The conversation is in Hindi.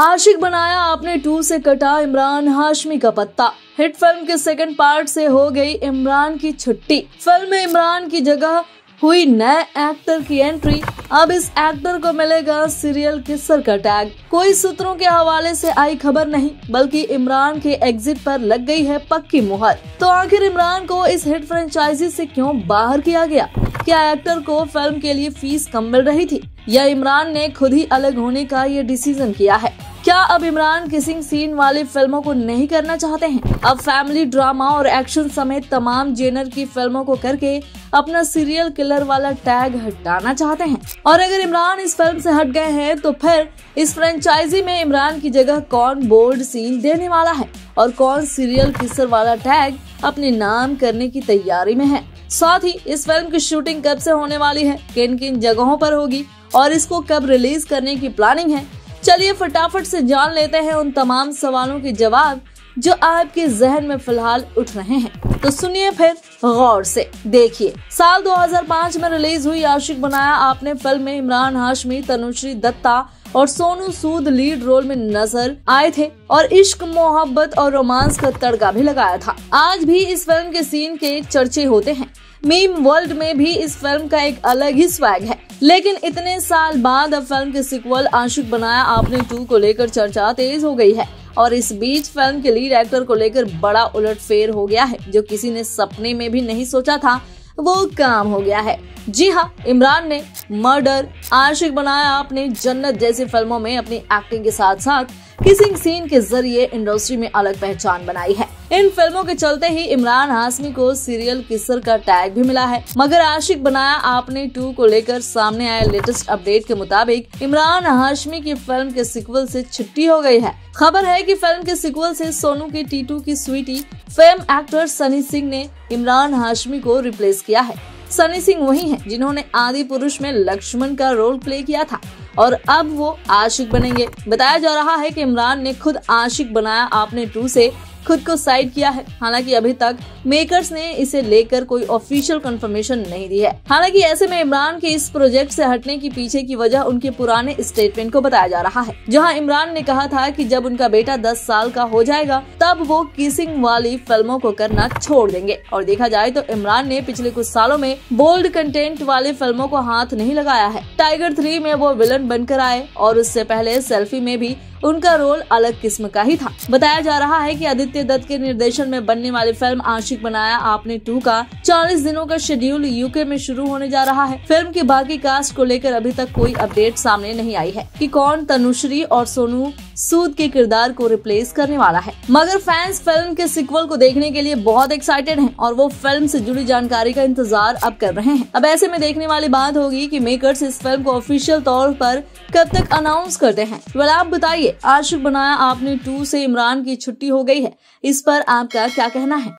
आशिक बनाया आपने 2 से कटा इमरान हाशमी का पत्ता। हिट फिल्म के सेकंड पार्ट से हो गई इमरान की छुट्टी। फिल्म में इमरान की जगह हुई नए एक्टर की एंट्री। अब इस एक्टर को मिलेगा सीरियल किसर का टैग। कोई सूत्रों के हवाले से आई खबर नहीं, बल्कि इमरान के एग्जिट पर लग गई है पक्की मुहर। तो आखिर इमरान को इस हिट फ्रेंचाइजी से क्यों बाहर किया गया? क्या एक्टर को फिल्म के लिए फीस कम मिल रही थी, या इमरान ने खुद ही अलग होने का ये डिसीजन किया है? क्या अब इमरान किसिंग सीन वाली फिल्मों को नहीं करना चाहते हैं? अब फैमिली ड्रामा और एक्शन समेत तमाम जेनर की फिल्मों को करके अपना सीरियल किलर वाला टैग हटाना चाहते हैं। और अगर इमरान इस फिल्म से हट गए हैं तो फिर इस फ्रेंचाइजी में इमरान की जगह कौन बोल्ड सीन देने वाला है और कौन सीरियल किसर वाला टैग अपने नाम करने की तैयारी में है? साथ ही इस फिल्म की शूटिंग कब से होने वाली है, किन किन जगहों पर होगी और इसको कब रिलीज करने की प्लानिंग है? चलिए फटाफट से जान लेते हैं उन तमाम सवालों के जवाब जो आपके जहन में फिलहाल उठ रहे हैं। तो सुनिए फिर गौर से। देखिए, साल 2005 में रिलीज हुई आशिक बनाया आपने फिल्म में इमरान हाशमी, तनुश्री दत्ता और सोनू सूद लीड रोल में नजर आए थे और इश्क, मोहब्बत और रोमांस का तड़का भी लगाया था। आज भी इस फिल्म के सीन के चर्चे होते हैं। मीम वर्ल्ड में भी इस फिल्म का एक अलग ही स्वैग है। लेकिन इतने साल बाद अब फिल्म के सिक्वल आशिक बनाया आपने 2 को लेकर चर्चा तेज हो गई है और इस बीच फिल्म के लीड एक्टर को लेकर बड़ा उलटफेर हो गया है। जो किसी ने सपने में भी नहीं सोचा था वो काम हो गया है। जी हाँ, इमरान ने मर्डर, आशिक बनाया आपने, जन्नत जैसी फिल्मों में अपनी एक्टिंग के साथ साथ किसिंग सीन के जरिए इंडस्ट्री में अलग पहचान बनाई है। इन फिल्मों के चलते ही इमरान हाशमी को सीरियल किसर का टैग भी मिला है। मगर आशिक बनाया आपने 2 को लेकर सामने आए लेटेस्ट अपडेट के मुताबिक इमरान हाशमी की फिल्म के सिक्वल से छुट्टी हो गई है। खबर है कि फिल्म के सिक्वल से सोनू के टीटू की स्वीटी फेम एक्टर सनी सिंह ने इमरान हाशमी को रिप्लेस किया है। सनी सिंह वही हैं जिन्होंने आदिपुरुष में लक्ष्मण का रोल प्ले किया था और अब वो आशिक बनेंगे। बताया जा रहा है कि इमरान ने खुद आशिक बनाया आपने 2 से खुद को साइड किया है। हालांकि अभी तक मेकर्स ने इसे लेकर कोई ऑफिशियल कंफर्मेशन नहीं दी है। हालांकि ऐसे में इमरान के इस प्रोजेक्ट से हटने की पीछे की वजह उनके पुराने स्टेटमेंट को बताया जा रहा है, जहां इमरान ने कहा था कि जब उनका बेटा 10 साल का हो जाएगा तब वो किसिंग वाली फिल्मों को करना छोड़ देंगे। और देखा जाए तो इमरान ने पिछले कुछ सालों में बोल्ड कंटेंट वाली फिल्मों को हाथ नहीं लगाया है। टाइगर 3 में वो विलन बनकर आए और उससे पहले सेल्फी में भी उनका रोल अलग किस्म का ही था। बताया जा रहा है कि आदित्य दत्त के निर्देशन में बनने वाली फिल्म आशिक बनाया आपने 2 का 40 दिनों का शेड्यूल यूके में शुरू होने जा रहा है। फिल्म की बाकी कास्ट को लेकर अभी तक कोई अपडेट सामने नहीं आई है कि कौन तनुश्री और सोनू सूद के किरदार को रिप्लेस करने वाला है। मगर फैंस फिल्म के सिक्वल को देखने के लिए बहुत एक्साइटेड हैं और वो फिल्म से जुड़ी जानकारी का इंतजार अब कर रहे हैं। अब ऐसे में देखने वाली बात होगी कि मेकर्स इस फिल्म को ऑफिशियल तौर पर कब तक अनाउंस करते हैं। वेल, आप बताइए, आशिक बनाया आपने 2 से इमरान की छुट्टी हो गई है, इस पर आपका क्या कहना है?